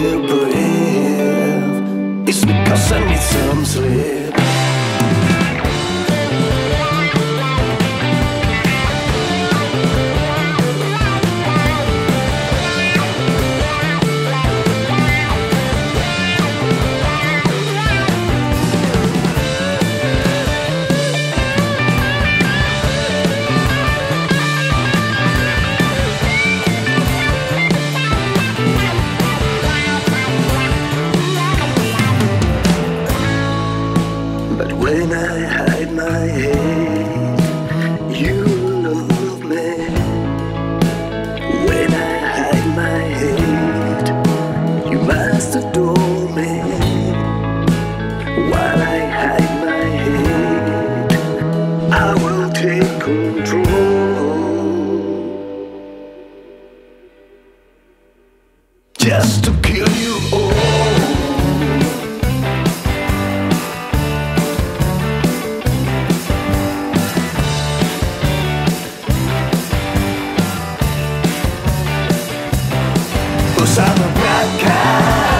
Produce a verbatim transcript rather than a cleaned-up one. still breathe, it's because I need some sleep. But when I hide my head, you love me. When I hide my head, you must adore me. While I hide my head, I will take control, just to kill you all. I'm a bad guy.